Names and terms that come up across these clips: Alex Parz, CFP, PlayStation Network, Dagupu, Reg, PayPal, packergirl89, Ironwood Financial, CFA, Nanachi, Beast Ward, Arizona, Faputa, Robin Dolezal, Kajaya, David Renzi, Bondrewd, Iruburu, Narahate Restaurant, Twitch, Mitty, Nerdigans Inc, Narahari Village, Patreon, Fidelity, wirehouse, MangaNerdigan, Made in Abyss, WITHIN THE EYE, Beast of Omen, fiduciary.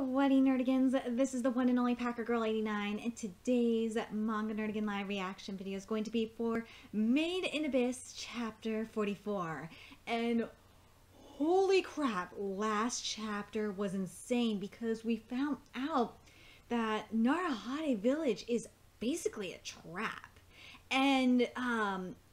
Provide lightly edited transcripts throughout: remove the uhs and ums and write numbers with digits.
Whatty Nerdigans, this is the one and only Packer Girl 89, and today's Manga Nerdigan Live reaction video is going to be for Made in Abyss Chapter 44. And holy crap, last chapter was insane because we found out that Narahari Village is basically a trap. And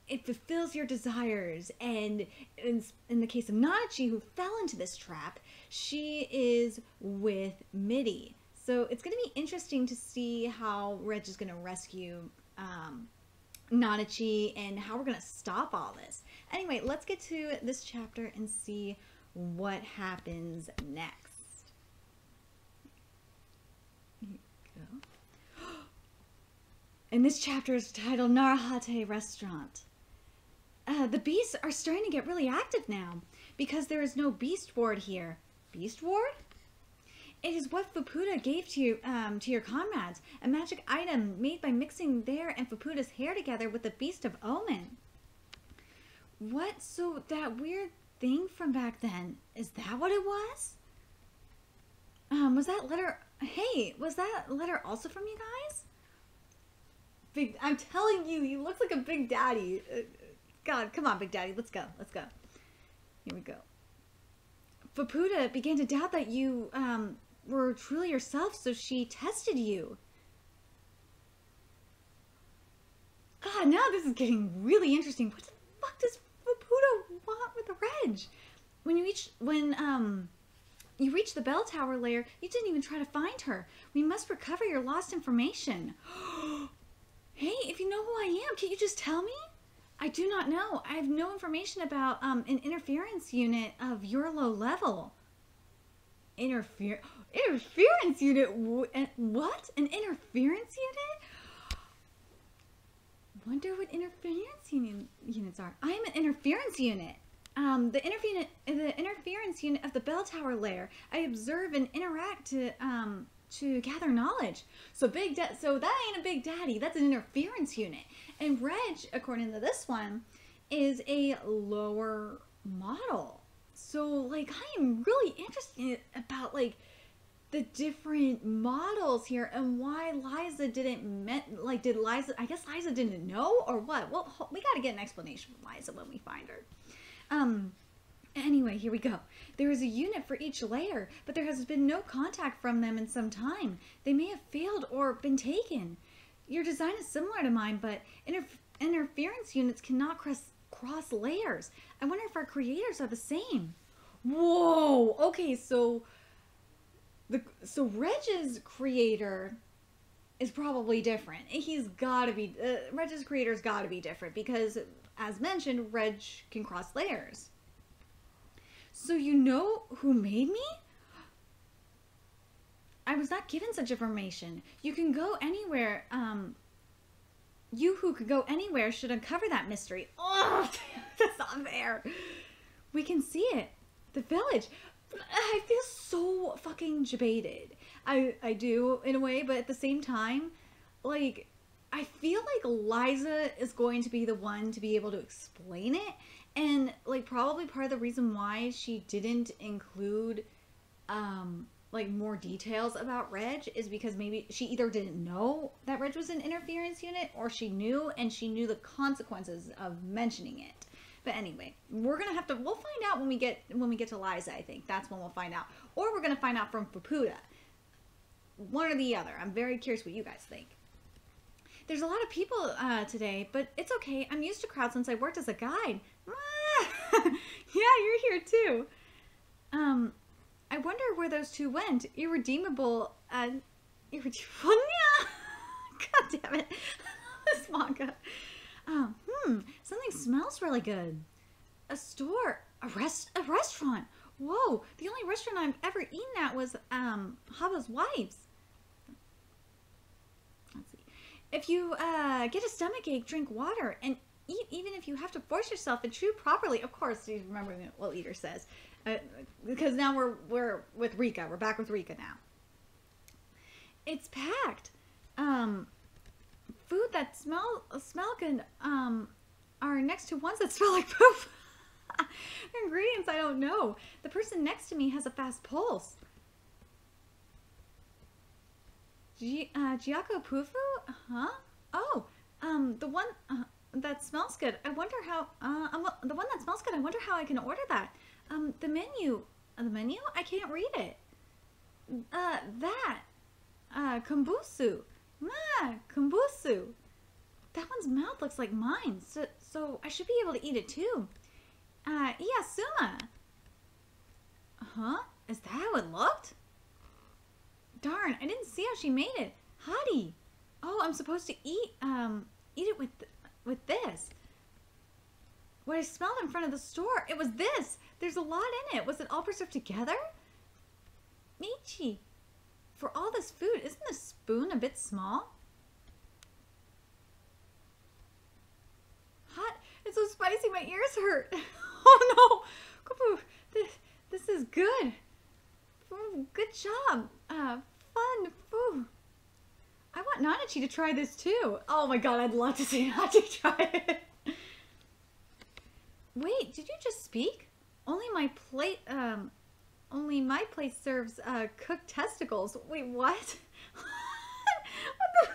it fulfills your desires, and in the case of Nanachi, who fell into this trap, she is with Mitty. So it's going to be interesting to see how Reg is going to rescue Nanachi and how we're going to stop all this. Anyway, let's get to this chapter and see what happens next. Here we go. And this chapter is titled Narahate Restaurant. The beasts are starting to get really active now because there is no Beast Ward here. Beast Ward? It is what Faputa gave to you, to your comrades, a magic item made by mixing their and Faputa's hair together with the Beast of Omen. What? So that weird thing from back then, is that what it was? Was that letter also from you guys? I'm telling you, he looks like a Big Daddy. God, come on, Big Daddy, let's go, let's go. Here we go. Faputa began to doubt that you were truly yourself, so she tested you. God, now this is getting really interesting. What the fuck does Faputa want with Reg? When you reach the bell tower layer, you didn't even try to find her. We must recover your lost information. Hey, if you know who I am, can't you just tell me? I do not know. I have no information about an interference unit of your low level. Interference unit? What? An interference unit? Wonder what interference units are. I am an interference unit. The interference unit of the bell tower lair. I observe and interact to gather knowledge. So that ain't a Big Daddy, that's an interference unit. And Reg, according to this one, is a lower model. So like, I am really interested about like the different models here and why Liza I guess Liza didn't know or what? Well, we gotta get an explanation from Liza when we find her. Anyway, here we go. There is a unit for each layer, but there has been no contact from them in some time. They may have failed or been taken. Your design is similar to mine, but interference units cannot cross layers. I wonder if our creators are the same. Whoa! Okay, so Reg's creator is probably different. Reg's creator's got to be different because, as mentioned, Reg can cross layers. So you know who made me? I was not given such information. You can go anywhere. You who could go anywhere should uncover that mystery. Oh, that's not fair. We can see it. The village. I feel so fucking jebaited. I do in a way, but at the same time, like, I feel like Liza is going to be the one to be able to explain it. And like probably part of the reason why she didn't include like more details about Reg is because maybe she either didn't know that Reg was an interference unit, or she knew and she knew the consequences of mentioning it. But anyway, we'll find out when we get to Liza, I think. That's when we'll find out. Or we're gonna find out from Faputa. One or the other. I'm very curious what you guys think. There's a lot of people today, but it's okay. I'm used to crowds since I worked as a guide. Yeah, you're here too. I wonder where those two went. Irredeemable and irredeemable. God damn it. This manga. Something smells really good. A store, a restaurant. Whoa, the only restaurant I've ever eaten at was Haba's wife's. Let's see. If you get a stomachache, drink water and eat even if you have to force yourself and chew properly. Of course, you remember what Eater says. Because now we're with Rika. We're back with Rika now. It's packed. Food that smell good are next to ones that smell like poop. Ingredients I don't know. The person next to me has a fast pulse. Giaco Pufu? Huh? Oh, the one that smells good. I wonder how, the one that smells good. I wonder how I can order that. The menu? I can't read it. That. Kombusu. Ma, kombusu. That one's mouth looks like mine, so I should be able to eat it too. Iyasuma. Huh? Is that how it looked? Darn, I didn't see how she made it. Hadi. Oh, I'm supposed to eat it with this. What I smelled in front of the store, it was this. There's a lot in it. Was it all preserved together? Michi. For all this food, isn't this spoon a bit small? Hot. It's so spicy, my ears hurt. Oh no. This is good. Good job. Fun food. I want Nanachi to try this too. Oh my god, I'd love to see Nanachi try it. Wait, did you just speak? Only my place serves cooked testicles. Wait, what? What the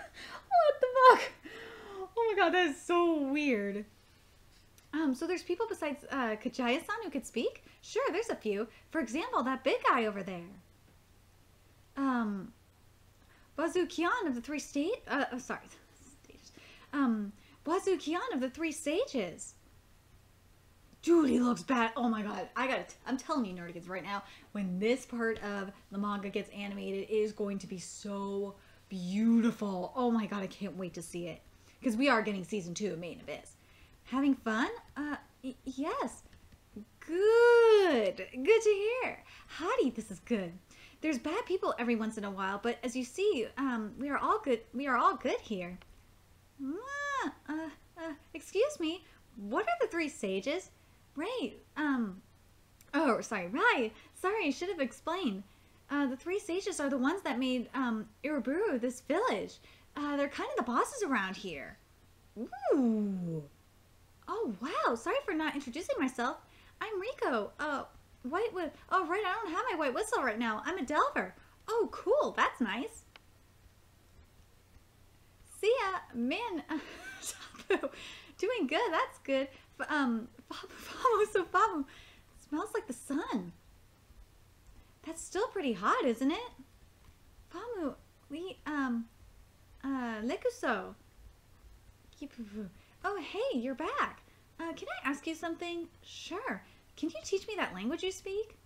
fuck? Oh my god, that is so weird. So there's people besides Kajaya-san who could speak? Sure, there's a few. For example, that big guy over there. Wazukian of the Three Stages. Wazukian of the Three Sages. Dude, he looks bad. Oh my god. I'm telling you, Nerdigans, right now, when this part of the manga gets animated, it is going to be so beautiful. Oh my god, I can't wait to see it. Because we are getting season 2 of Made in Abyss. Having fun? Yes. Good. Good to hear. Hottie, this is good. There's bad people every once in a while, but as you see, we are all good. We are all good here. Excuse me. What are the Three Sages? Right, oh, sorry, right, sorry, I should have explained. The Three Sages are the ones that made, Iruburu, this village. They're kind of the bosses around here. Ooh. Oh, wow, sorry for not introducing myself. I'm Rico, oh, right, I don't have my white whistle right now. I'm a delver. Oh, cool, that's nice. See ya, man, doing good, that's good. Fabu. Smells like the sun. That's still pretty hot, isn't it? Famu, we, Lekuso. Oh, hey, you're back. Can I ask you something? Sure. Can you teach me that language you speak?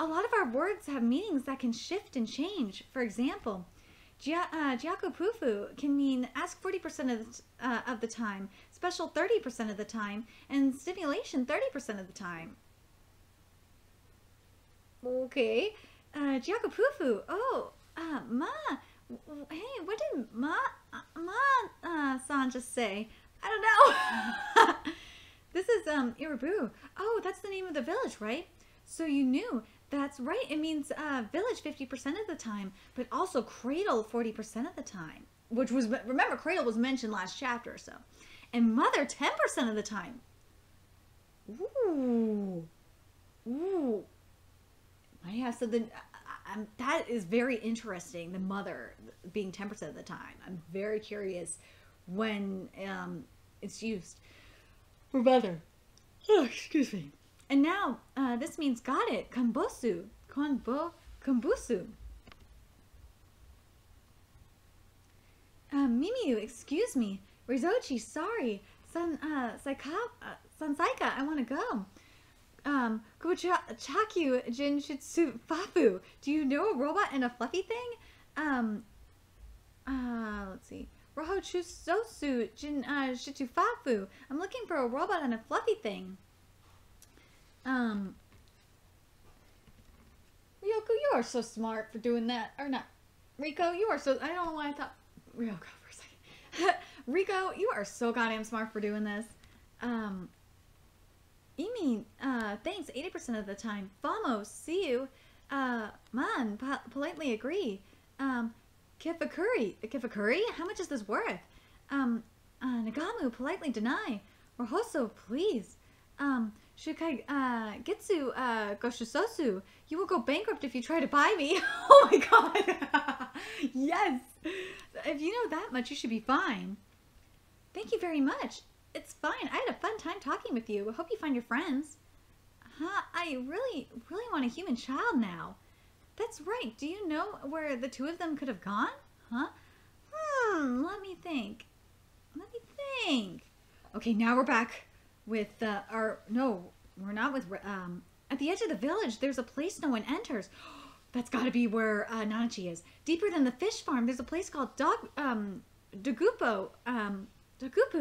A lot of our words have meanings that can shift and change. For example, Giacopufu can mean ask 40% of the time, special 30% of the time, and stimulation 30% of the time. Okay. Giacopufu. Oh, Ma. Hey, what did Ma-san just say? I don't know. This is Iruburu. Oh, that's the name of the village, right? So you knew. That's right. It means village 50% of the time, but also cradle 40% of the time, which was, remember, cradle was mentioned last chapter or so. And mother 10% of the time. Ooh. Ooh. Yeah, so then that is very interesting, the mother being 10% of the time. I'm very curious when it's used. For mother. Oh, excuse me. And now, this means got it. Kombusu. Kombusu. Mimiu, excuse me. Rizochi, sorry. Sansaika, I want to go. Kochakyu Jinshitsu Fapu. Do you know a robot and a fluffy thing? Let's see. Rohochusosu Jinshitsu Fapu. I'm looking for a robot and a fluffy thing. Ryoko, you are so smart for doing that. Or not. Rico, you are so... I don't know why I thought... Ryoko for a second. Rico, you are so goddamn smart for doing this. Imi, thanks 80% of the time. Famo, see you. Man, politely agree. Kifakuri. Kifakuri? How much is this worth? Nagamu, politely deny. Rohoso, please. Shukai Getsu Goshusosu, You will go bankrupt if you try to buy me. Oh my god. Yes. If you know that much, you should be fine. Thank you very much. It's fine. I had a fun time talking with you. I hope you find your friends. Huh? I really want a human child now. That's right. Do you know where the two of them could have gone? Huh? Let me think. Okay, now we're back with no, we're not with, at the edge of the village, there's a place no one enters. That's gotta be where Nanachi is. Deeper than the fish farm, there's a place called Dagupu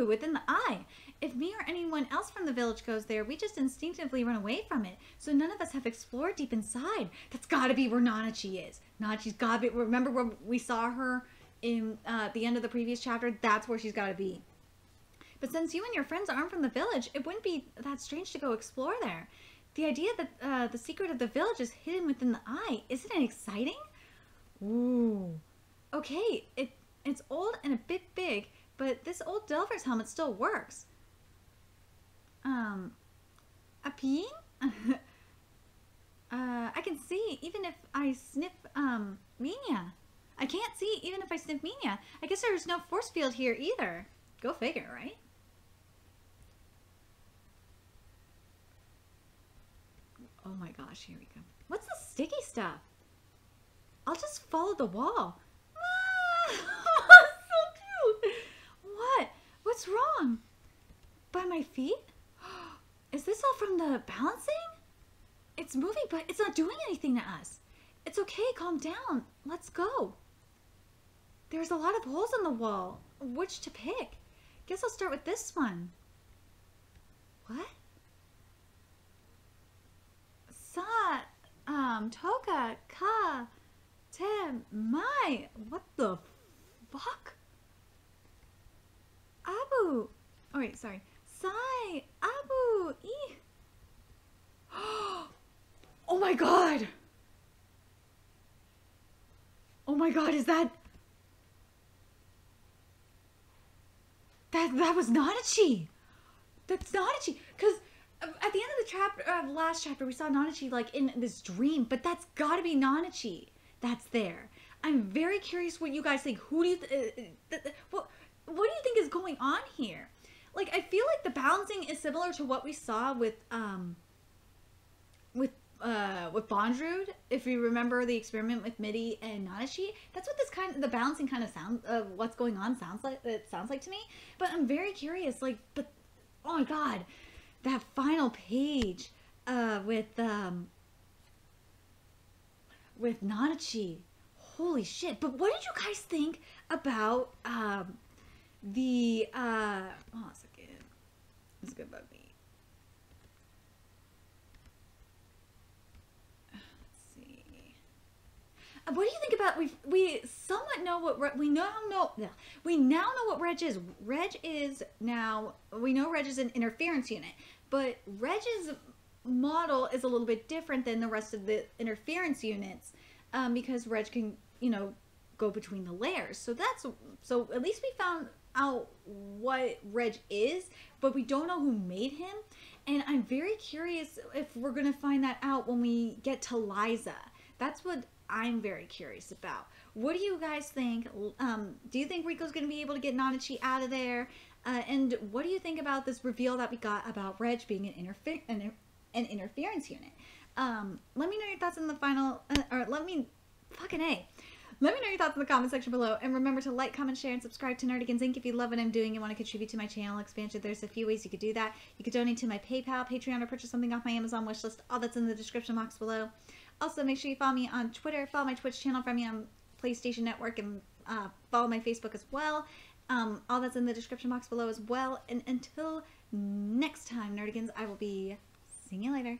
within the eye. If me or anyone else from the village goes there, we just instinctively run away from it. So none of us have explored deep inside. That's gotta be where Nanachi is. Nanachi's gotta be, remember when we saw her in the end of the previous chapter? That's where she's gotta be. But since you and your friends aren't from the village, it wouldn't be that strange to go explore there. The idea that the secret of the village is hidden within the eye, isn't it exciting? Ooh. Okay, it's old and a bit big, but this old Delver's helmet still works. A peen? I can see even if I sniff Minya. I can't see even if I sniff Minya. I guess there's no force field here either. Go figure, right? Oh my gosh, here we go. What's the sticky stuff? I'll just follow the wall. Ah! So cute! What? What's wrong? By my feet? Is this all from the balancing? It's moving, but it's not doing anything to us. It's okay, calm down. Let's go. There's a lot of holes in the wall. Which to pick? Guess I'll start with this one. What? Toka, ka, te, mai. What the fuck? Abu. Oh, wait, sorry. Sai, abu, e. Oh my god. Oh my god, is that? That was Nanachi. That's Nanachi. Because at the end of the chapter, last chapter, we saw Nanachi like in this dream, but that's gotta be Nanachi that's there. I'm very curious what you guys think. Who do you, what do you think is going on here? Like, I feel like the balancing is similar to what we saw with Bondrewd, if you remember the experiment with Mitty and Nanachi. That's what this kind of, the balancing kind of sound of what's going on sounds like, it sounds like to me. But I'm very curious, like, but oh my god, that final page with Nanachi, holy shit. But what did you guys think about the oh, it's good about me. What do you think about, we somewhat know what, we now know what Reg is. Reg is now, we know Reg is an interference unit, but Reg's model is a little bit different than the rest of the interference units, because Reg can, you know, go between the layers. So that's, so at least we found out what Reg is, but we don't know who made him. And I'm very curious if we're going to find that out when we get to Liza. That's what I'm very curious about. What do you guys think? Do you think Rico's going to be able to get Nanachi out of there? And what do you think about this reveal that we got about Reg being an interference unit? Let me know your thoughts in the final, or let me, fucking A. Let me know your thoughts in the comment section below. And remember to like, comment, share, and subscribe to Nerdigans Inc. if you love what I'm doing and want to contribute to my channel expansion. There's a few ways you could do that. You could donate to my PayPal, Patreon, or purchase something off my Amazon wishlist. All that's in the description box below. Also, make sure you follow me on Twitter, follow my Twitch channel, follow me on PlayStation Network, and follow my Facebook as well. All that's in the description box below as well. And until next time, Nerdigans, I will be seeing you later.